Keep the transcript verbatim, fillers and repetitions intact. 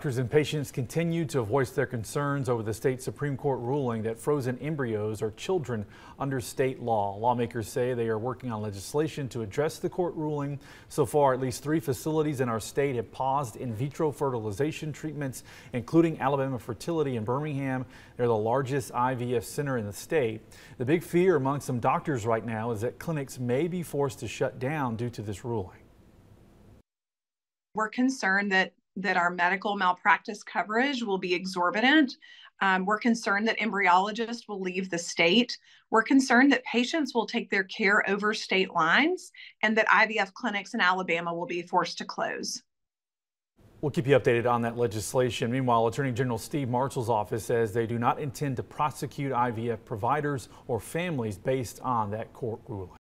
Doctors and patients continue to voice their concerns over the state Supreme Court ruling that frozen embryos are children under state law. Lawmakers say they are working on legislation to address the court ruling. So far, at least three facilities in our state have paused in vitro fertilization treatments, including Alabama Fertility in Birmingham. They're the largest I V F center in the state. The big fear among some doctors right now is that clinics may be forced to shut down due to this ruling. We're concerned that that our medical malpractice coverage will be exorbitant. Um, we're concerned that embryologists will leave the state. We're concerned that patients will take their care over state lines and that I V F clinics in Alabama will be forced to close. We'll keep you updated on that legislation. Meanwhile, Attorney General Steve Marshall's office says they do not intend to prosecute I V F providers or families based on that court ruling.